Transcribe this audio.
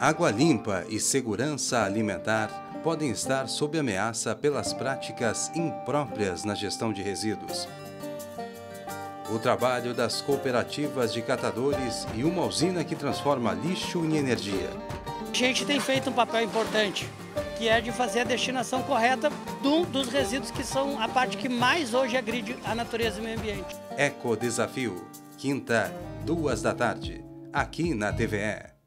Água limpa e segurança alimentar podem estar sob ameaça pelas práticas impróprias na gestão de resíduos. O trabalho das cooperativas de catadores e uma usina que transforma lixo em energia. A gente tem feito um papel importante, que é de fazer a destinação correta dos resíduos, que são a parte que mais hoje agride a natureza e o meio ambiente. Ecodesafio, quinta, 14h, aqui na TVE.